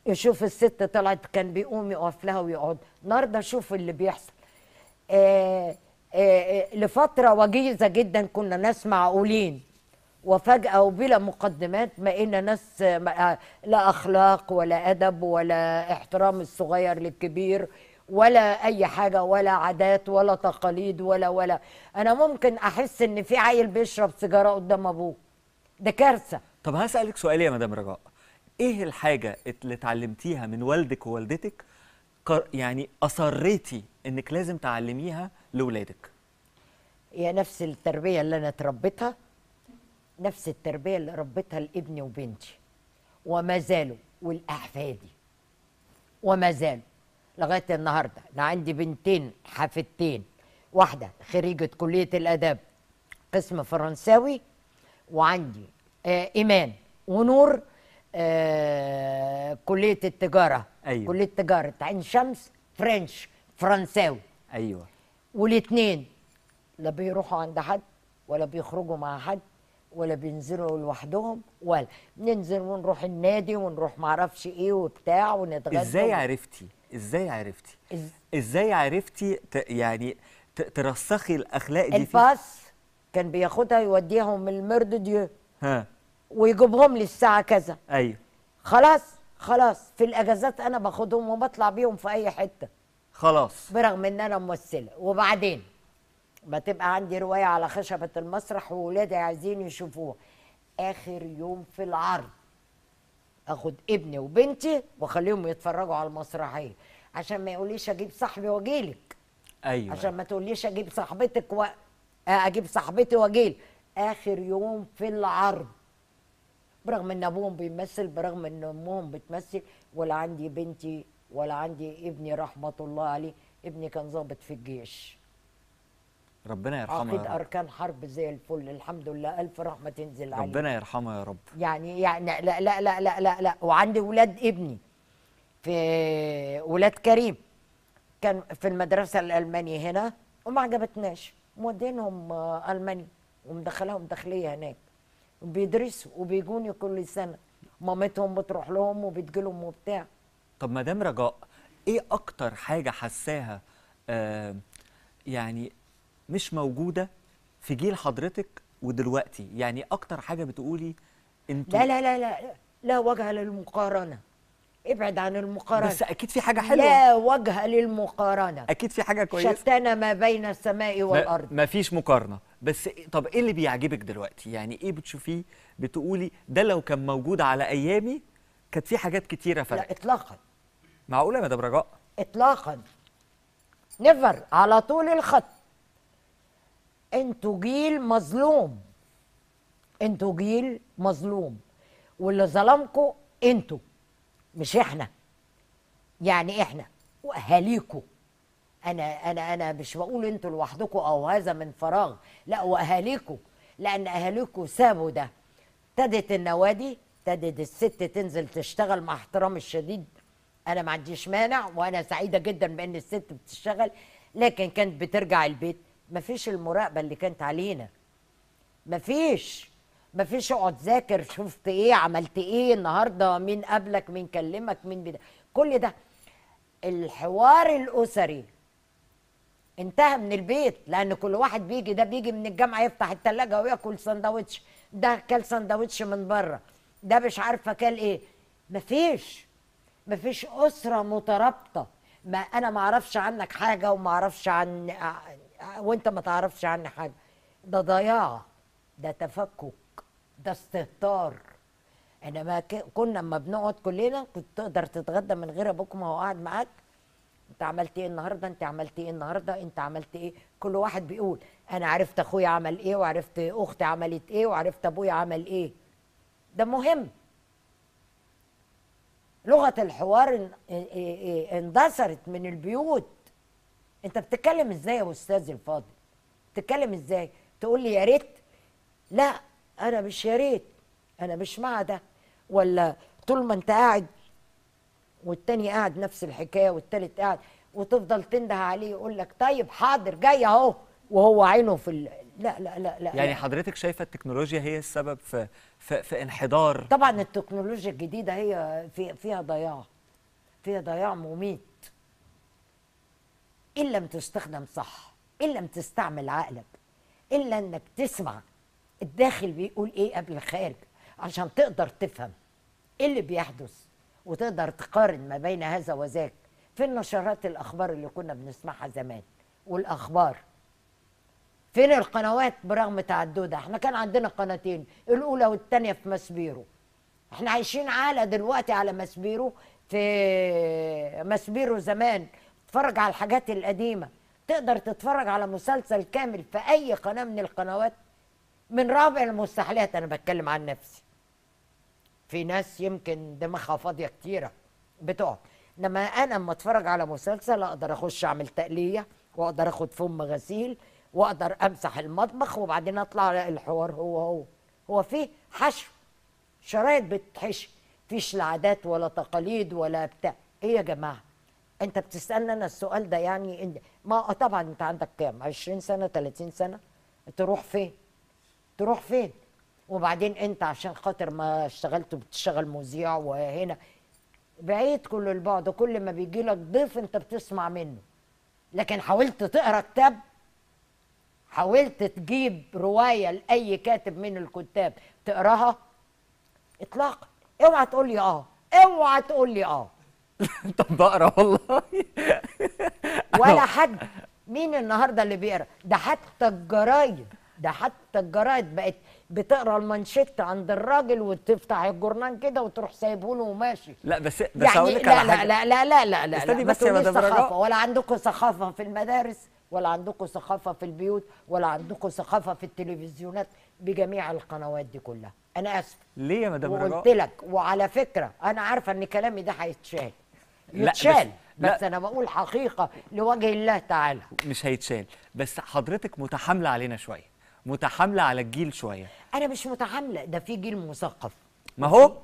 يشوف الست طلعت كان بيقوم يقف لها ويقعد. النهارده شوف اللي بيحصل. لفتره وجيزه جدا كنا ناس معقولين، وفجأة وبلا مقدمات بقينا ناس لا أخلاق ولا أدب ولا احترام الصغير للكبير ولا أي حاجة ولا عادات ولا تقاليد ولا. أنا ممكن أحس إن في عيل بيشرب سيجارة قدام أبوه، ده كارثة. طب هسألك سؤال يا مدام رجاء، إيه الحاجة اللي اتعلمتيها من والدك ووالدتك يعني أصريتي إنك لازم تعلميها لولادك؟ هي نفس التربية اللي أنا اتربيتها، نفس التربية اللي ربيتها لابني وبنتي وما زالوا والأحفادي وما زالوا لغاية النهاردة. أنا عندي بنتين حفيدتين، واحدة خريجة كلية الآداب قسم فرنساوي، وعندي إيمان ونور كلية التجارة. أيوة. كلية تجارة عين شمس، فرنش فرنساوي. أيوة. والاتنين لا بيروحوا عند حد ولا بيخرجوا مع حد ولا بينزلوا لوحدهم، ولا ننزل ونروح النادي ونروح معرفش ايه وبتاع ونتغدى. ازاي عرفتي ازاي عرفتي يعني ترسخي الاخلاق دي؟ الباص كان بياخدها يوديهم المرد ديو ويجيبهم لي الساعه كذا. ايوه. خلاص في الاجازات انا باخدهم وبطلع بيهم في اي حته خلاص، برغم ان انا ممثله. وبعدين ما تبقى عندي رواية على خشبة المسرح وولادي عايزين يشوفوها، آخر يوم في العرض أخد ابني وبنتي وأخليهم يتفرجوا على المسرحية، عشان ما يقوليش أجيب صاحبي وأجيلك. أيوة. عشان ما تقوليش أجيب صاحبتك أجيب صاحبتي وأجيلك. آخر يوم في العرض، برغم إن أبوهم بيمثل، برغم إن أمهم بتمثل، ولا عندي بنتي ولا عندي ابني رحمة الله عليه. ابني كان ضابط في الجيش، ربنا يرحمه، عقد أركان حرب زي الفل، الحمد لله، ألف رحمة تنزل عليه، ربنا يرحمه يا رب. يعني لا لا لا لا لا لا. وعندي ولاد ابني، في ولاد كريم كان في المدرسة الألمانية هنا وما عجبتناش، مودينهم ألمانيا ومدخلاهم داخلية هناك، بيدرسوا وبيجوني كل سنة، مامتهم بتروح لهم وبتجيلهم وبتاع. طب مدام رجاء، إيه أكتر حاجة حساها يعني مش موجودة في جيل حضرتك ودلوقتي؟ يعني أكتر حاجة بتقولي أنتوا لا لا لا لا لا وجه للمقارنة، ابعد عن المقارنة. بس أكيد في حاجة حلوة. لا وجه للمقارنة، أكيد في حاجة كويسة، شتان ما بين السماء والأرض، ما فيش مقارنة. بس طب إيه اللي بيعجبك دلوقتي؟ يعني إيه بتشوفيه بتقولي ده لو كان موجود على أيامي كانت في حاجات كتيرة فرقت؟ لا إطلاقا. معقولة يا مدام رجاء؟ إطلاقا، نيفر، على طول الخط. انتوا جيل مظلوم، انتوا جيل مظلوم، واللي ظلمكوا انتوا مش احنا. يعني احنا واهاليكوا، انا مش بقول انتوا لوحدكوا او هذا من فراغ، لا واهاليكوا، لان اهاليكوا سابوا ده. ابتدت النوادي، ابتدت الست تنزل تشتغل، مع احترامي الشديد انا ما عنديش مانع وانا سعيده جدا بان الست بتشتغل، لكن كانت بترجع البيت مفيش المراقبة اللي كانت علينا، مفيش. مفيش اقعد ذاكر شفت ايه عملت ايه النهارده، مين قابلك، مين كلمك، مين بدا. كل ده الحوار الاسري انتهى من البيت، لان كل واحد بيجي، ده بيجي من الجامعه يفتح الثلاجه وياكل سندوتش، ده كل سندوتش من بره، ده مش عارفه كل ايه. مفيش اسره مترابطه. ما انا ما اعرفش عنك حاجه وما اعرفش عن وانت ما تعرفش عني حاجه. ده ضياع، ده تفكك، ده استهتار. انما كنا لما بنقعد كلنا كنت تقدر تتغدى من غير ابوك ما هو قاعد معاك. انت عملت ايه النهارده؟ انت عملت ايه النهارده؟ انت عملت ايه؟ كل واحد بيقول انا عرفت اخويا عمل ايه، وعرفت اختي عملت ايه، وعرفت ابويا عمل ايه. ده مهم. لغه الحوار اندثرت من البيوت. انت بتتكلم ازاي يا استاذ الفاضل؟ بتتكلم ازاي؟ تقول لي يا ريت؟ لا، انا مش يا ريت، انا مش مع ده. ولا طول ما انت قاعد والتاني قاعد نفس الحكايه والتالت قاعد، وتفضل تنده عليه يقول لك طيب حاضر جاي اهو، وهو عينه في لا لا لا لا. يعني حضرتك شايفه التكنولوجيا هي السبب في انحدار؟ طبعا التكنولوجيا الجديده هي فيها ضياع، فيها ضياع مميت ان لم تستخدم صح، ان لم تستعمل عقلك، الا انك تسمع الداخل بيقول ايه قبل الخارج عشان تقدر تفهم ايه اللي بيحدث، وتقدر تقارن ما بين هذا وذاك فين نشرات الاخبار اللي كنا بنسمعها زمان والاخبار. فين القنوات برغم تعددها؟ احنا كان عندنا قناتين، الاولى والثانيه في ماسبيرو. احنا عايشين عاله دلوقتي على ماسبيرو. في ماسبيرو زمان تتفرج على الحاجات القديمه، تقدر تتفرج على مسلسل كامل في اي قناه من القنوات من رابع المستحيلات. انا بتكلم عن نفسي، في ناس يمكن دماغها فاضيه كتيره بتقعد، انما انا اما اتفرج على مسلسل اقدر اخش اعمل تقليه، واقدر اخد فم غسيل، واقدر امسح المطبخ، وبعدين اطلع الحوار هو فيه حشو، شرايط بتتحشي، مفيش لا عادات ولا تقاليد ولا بتاع. ايه يا جماعه؟ انت بتسالني انا السؤال ده؟ يعني ما طبعا انت عندك كام؟ 20 سنه 30 سنه، تروح فين؟ تروح فين؟ وبعدين انت عشان خاطر ما اشتغلت بتشتغل مذيع، وهنا بعيد كل البعد. كل ما بيجي لك ضيف انت بتسمع منه، لكن حاولت تقرا كتاب، حاولت تجيب روايه لاي كاتب من الكتاب تقراها؟ اطلاقا. اوعى تقول لي اه، اوعى تقول لي اه. طب بقرا والله. ولا حد. مين النهارده اللي بيقرا؟ ده حتى الجرايد، ده حتى الجرايد بقت بتقرا المانشيت عند الراجل وتفتح الجورنان كده وتروح سايبه له وماشي. لا بس يعني هقول لك على حاجه. لا لا لا لا لا استني بس يا مدام رجاء. ولا عندكم ثقافه في المدارس، ولا عندكم ثقافه في البيوت، ولا عندكم ثقافه في التلفزيونات بجميع القنوات دي كلها. انا اسف. ليه يا مدام رجاء؟ قلت لك. وعلى فكره انا عارفه ان كلامي ده هيتشال. يتشال. بس انا بقول حقيقه لوجه الله تعالى. مش هيتشال، بس حضرتك متحامله علينا شويه، متحامله على الجيل شويه. انا مش متحامله، ده في جيل مثقف. ما هو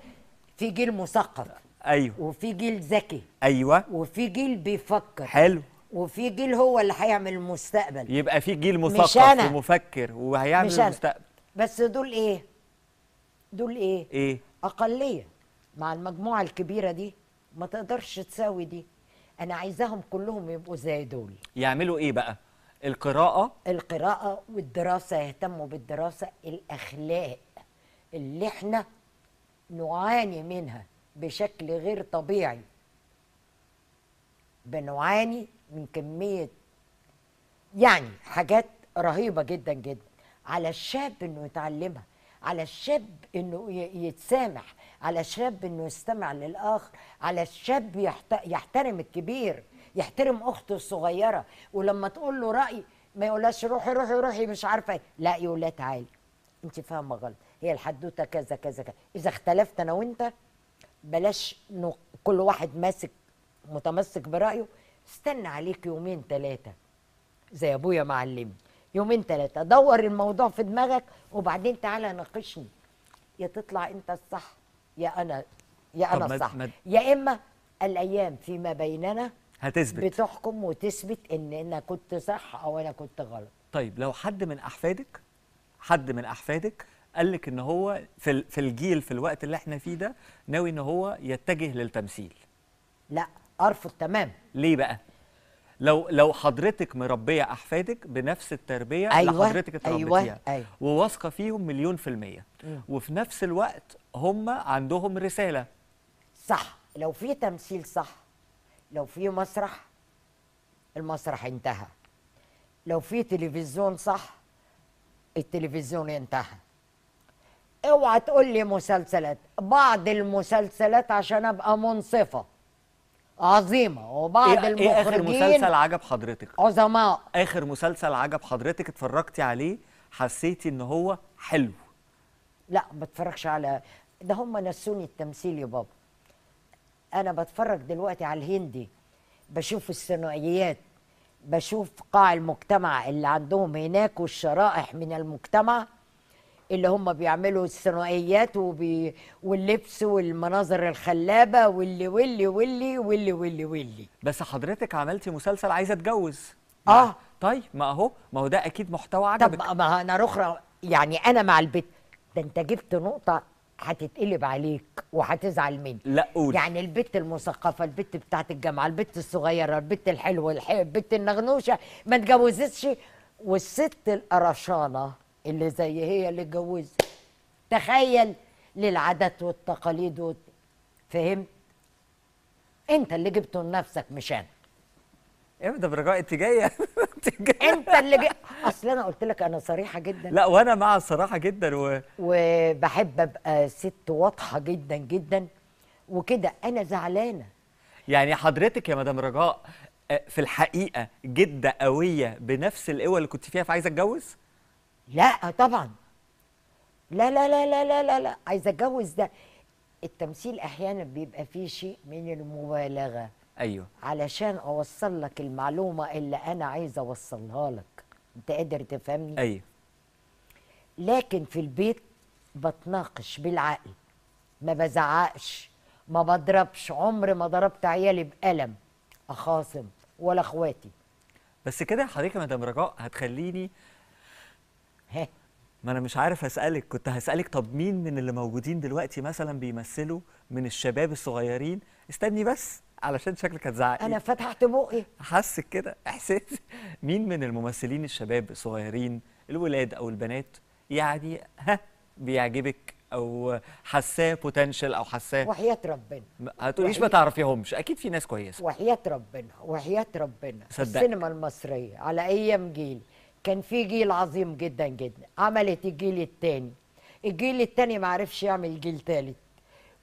في جيل مثقف، ايوه، وفي جيل ذكي، ايوه، وفي جيل بيفكر، حلو، وفي جيل هو اللي هيعمل المستقبل. يبقى في جيل مثقف ومفكر وهيعمل المستقبل. بس دول ايه؟ دول ايه؟ ايه؟ اقليه مع المجموعه الكبيره دي ما تقدرش تساوي دي. انا عايزاهم كلهم يبقوا زي دول. يعملوا ايه بقى؟ القراءة، القراءة والدراسة، يهتموا بالدراسة، الأخلاق اللي احنا نعاني منها بشكل غير طبيعي. بنعاني من كمية يعني حاجات رهيبة جدا جدا. على الشاب انه يتعلمها، على الشاب انه يتسامح، على الشاب انه يستمع للآخر، على الشاب يحترم الكبير، يحترم اخته الصغيره، ولما تقول له راي ما يقولهاش روحي روحي روحي مش عارفه ايه، لا يقول لها تعالي انت فاهمه غلط، هي الحدوته كذا كذا كذا. اذا اختلفت انا وانت بلاش كل واحد ماسك متمسك برايه، استنى عليك يومين ثلاثه زي ابويا معلمني، يومين ثلاثه دور الموضوع في دماغك وبعدين تعالى ناقشني، يا تطلع انت الصح يا انا الصح، يا اما الايام فيما بيننا هتثبت بتحكم وتثبت ان انا كنت صح او انا كنت غلط. طيب لو حد من احفادك قال لك ان هو في الجيل في الوقت اللي احنا فيه ده ناوي ان هو يتجه للتمثيل. لا ارفض تمام. ليه بقى؟ لو حضرتك مربيه احفادك بنفس التربيه أيوة اللي حضرتك اتربيتيها أيوة وواثقه فيهم 100% وفي نفس الوقت هم عندهم رساله. صح. لو في تمثيل صح، لو في مسرح، المسرح انتهى. لو في تلفزيون صح، التلفزيون انتهى. اوعى تقول لي مسلسلات، بعض المسلسلات عشان ابقى منصفه عظيمه، وبعض المخرجين. اخر مسلسل عجب حضرتك؟ عظماء. اخر مسلسل عجب حضرتك اتفرجتي عليه حسيتي ان هو حلو؟ لا ما بتفرجش على ده، هم نسوني التمثيل يا بابا. انا بتفرج دلوقتي على الهندي، بشوف الثنائيات، بشوف قاع المجتمع اللي عندهم هناك والشرائح من المجتمع اللي هم بيعملوا الثنائيات واللبس والمناظر الخلابه واللي واللي واللي واللي واللي واللي. بس حضرتك عملتي مسلسل عايزه اتجوز. اه طيب ما هو ده اكيد محتوى عجبك. طب ما انا رخره يعني انا مع البيت ده. انت جبت نقطه هتتقلب عليك وهتزعل مني. لا قول. يعني البت المثقفه، البت بتاعه الجامعه، البت الصغيره، البت الحلوه، البت النغنوشه ما اتجوزتش، والست القرشانه اللي زي هي اللي اتجوزت. تخيل، للعادات والتقاليد فهمت؟ انت اللي جبته لنفسك مش انا. ايه ده برجاء انت جايه؟ انت اللي جاي. اصل انا قلت لك انا صريحه جدا. لا وانا مع الصراحه جدا وبحب ابقى ست واضحه جدا جدا وكده. انا زعلانه يعني حضرتك يا مدام رجاء في الحقيقه جده قويه بنفس القوه اللي كنت فيها في عايزه اتجوز؟ لا طبعا. لا لا لا لا لا لا, لا. عايزه اتجوز ده التمثيل احيانا بيبقى فيه شيء من المبالغه. ايوه علشان اوصل لك المعلومه اللي انا عايزه اوصلها لك. انت قادر تفهمني؟ ايوه. لكن في البيت بتناقش بالعقل، ما بزعقش، ما بضربش، عمري ما ضربت عيالي بقلم، اخاصم ولا اخواتي. بس كده حضرتك يا مدام رجاء هتخليني ما انا مش عارف اسالك. كنت هسالك طب مين من اللي موجودين دلوقتي مثلا بيمثلوا من الشباب الصغيرين؟ استني بس علشان شكلك هتزعقي. انا فتحت بوقي حاسك كده احساس. مين من الممثلين الشباب الصغيرين الولاد او البنات يعني بيعجبك او حاساه بوتنشال او حاساه؟ وحياه ربنا هتقوليش ما تعرفيهمش، اكيد في ناس كويسه. وحياه ربنا وحياه ربنا السينما المصريه على ايام جيل كان في جيل عظيم جدا جدا. عملت الجيل الثاني، الجيل الثاني ما عرفش يعمل جيل ثالث،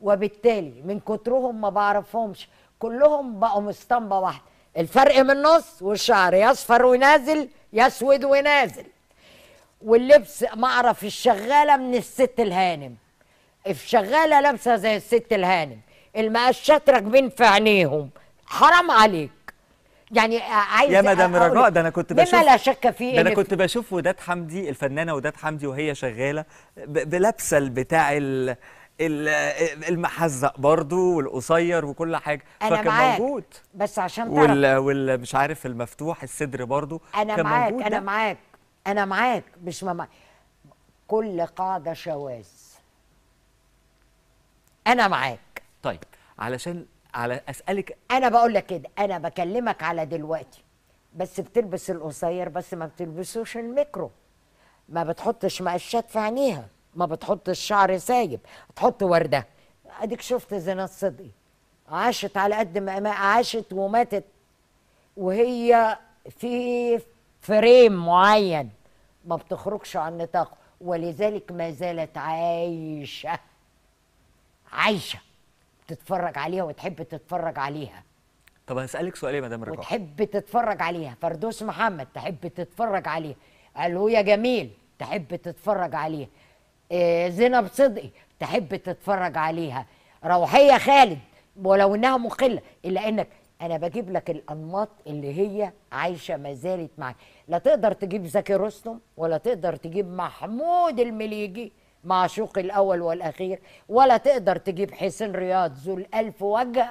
وبالتالي من كترهم ما بعرفهمش كلهم بقوا اسطمبه واحده، الفرق من النص والشعر يصفر ونازل يسود ونازل، واللبس ما اعرف الشغاله من الست الهانم، الشغاله لابسه زي الست الهانم، المقشات راكبين في عينيهم، حرام عليك. يعني عايز يا مدام رجاء ده انا كنت بشوف مما لا شك فيه. ده انا كنت بشوف وداد حمدي، الفنانه وداد حمدي وهي شغاله بلابسه البتاع المحزق برضه والقصير وكل حاجه. أنا فكان معاك موجود. بس عشان تعرف مش عارف المفتوح الصدر برضه انا كان معاك موجود. انا معاك انا معاك مش معاك. كل قاعده شواذ. انا معاك. طيب علشان على اسالك انا بقول لك كده، انا بكلمك على دلوقتي بس بتلبس القصير بس ما بتلبسوش الميكرو، ما بتحطش مقشات في عينيها، ما بتحطش شعر سايب، تحط ورده. اديك شفت زينات صدقي عاشت على قد ما عاشت وماتت وهي في فريم معين ما بتخرجش عن نطاقه، ولذلك ما زالت عايشه عايشه تتفرج عليها وتحب تتفرج عليها. طب هسألك سؤال يا مدام رجاء. وتحب تتفرج عليها. فردوس محمد تحب تتفرج عليها، علوية جميل تحب تتفرج عليها، زينب صدقي تحب تتفرج عليها، روحية خالد ولو انها مقلة، الا انك انا بجيب لك الانماط اللي هي عايشة ما زالت معاك. لا تقدر تجيب زكي رستم ولا تقدر تجيب محمود المليجي معشوق الأول والأخير، ولا تقدر تجيب حسين رياض ذو الألف وجه،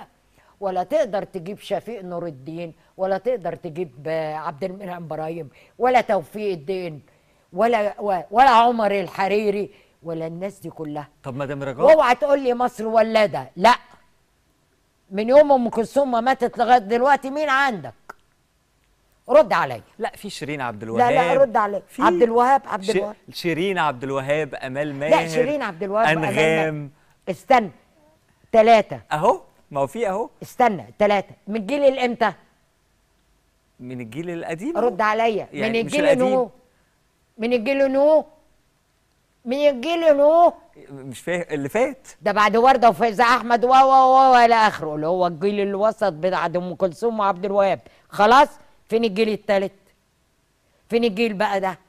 ولا تقدر تجيب شفيق نور الدين، ولا تقدر تجيب عبد المنعم إبراهيم، ولا توفيق الدين، ولا عمر الحريري، ولا الناس دي كلها. طب مدام رجاء اوعى تقول لي مصر ولاده، لا، من يوم ام كلثوم ما ماتت لغايه دلوقتي مين عندك؟ رد عليا. لا، في شيرين عبد الوهاب. لا لا، رد عليا. عبد الوهاب، عبد الوهاب، شيرين عبد الوهاب، امال ماهر. لا، شيرين عبد الوهاب، انغام. استنى، ثلاثه اهو، ما هو في اهو. استنى، ثلاثه من الجيل الامتى؟ من الجيل القديم. رد عليا. يعني من الجيل نو، من الجيل نو، من الجيل نو، مش فاهم اللي فات ده، بعد ورده وفايزه احمد الى اخره، اللي هو الجيل الوسط بعد ام كلثوم وعبد الوهاب. خلاص، فين الجيل الثالث؟ فين الجيل بقى ده؟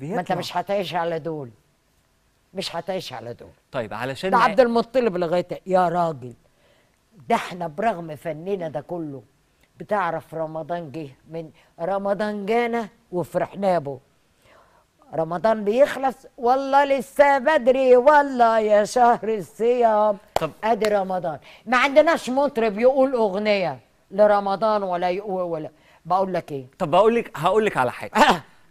ما انت مش هتعيش على دول، مش هتعيش على دول. طيب علشان ده عبد المطلب لغايه يا راجل، ده احنا برغم فننا ده كله، بتعرف رمضان جه، من رمضان جانا وفرحنا به، رمضان بيخلص والله لسه بدري، والله يا شهر الصيام. طب ادي رمضان، ما عندناش مطرب يقول اغنيه لرمضان ولا يقول ولا. بقول لك ايه، طب هقول لك على حاجه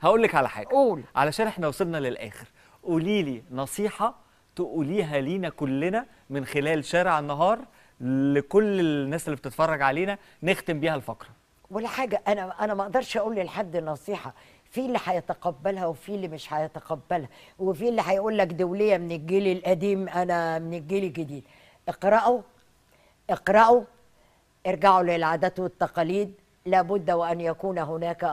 هقول لك على حاجه، قول، علشان احنا وصلنا للاخر. قولي لي نصيحه تقوليها لينا كلنا من خلال شارع النهار لكل الناس اللي بتتفرج علينا، نختم بيها الفقره. ولا حاجه، انا ما اقدرش اقول لحد نصيحه، في اللي هيتقبلها وفي اللي مش هيتقبلها، وفي اللي هيقول لك دوليه من الجيل القديم، انا من الجيل الجديد. اقرأوا، ارجعوا للعادات والتقاليد، لابد وان يكون هناك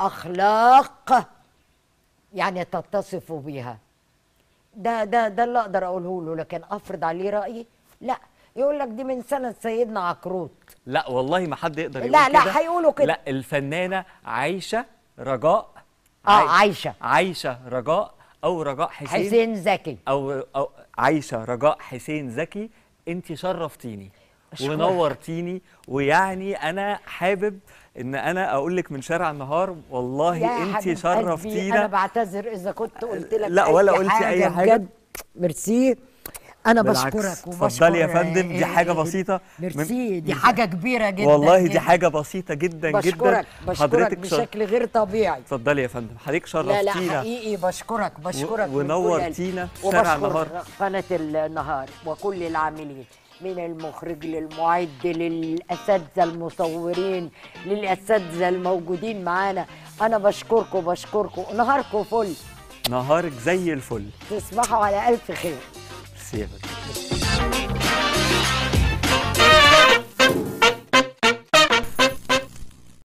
اخلاق يعني تتصف بها. ده اللي اقدر اقوله له، لكن افرض عليه رايي لا. يقول لك دي من سنه سيدنا عكروت. لا والله ما حد يقدر يقول كده. لا هيقولوا كده. لا، الفنانه عايشه رجاء، عايشه رجاء، او رجاء حسين زكي، أو عايشه رجاء حسين زكي. انت شرفتيني ونورتيني، ويعني انا حابب ان انا اقول لك من شارع النهار، والله انت شرفتينا. انا بعتذر اذا كنت قلت لك لا ولا قلت اي حاجه بجد. ميرسي، انا بشكرك. اتفضلي يا فندم، دي حاجه بسيطه. ميرسي، دي حاجه كبيره جدا والله جدا. دي حاجه بسيطه جدا بشكرك حضرتك بشكل غير طبيعي. اتفضلي يا فندم، حضرتك شرفتينا. لا حقيقي بشكرك ونورتينا شارع النهار، قناه النهار، وكل العاملين، من المخرج للمعد للأساتذة المصورين للأساتذة الموجودين معانا. أنا بشكركم، نهاركم فل، نهارك زي الفل، تصبحوا على ألف خير. سيبك.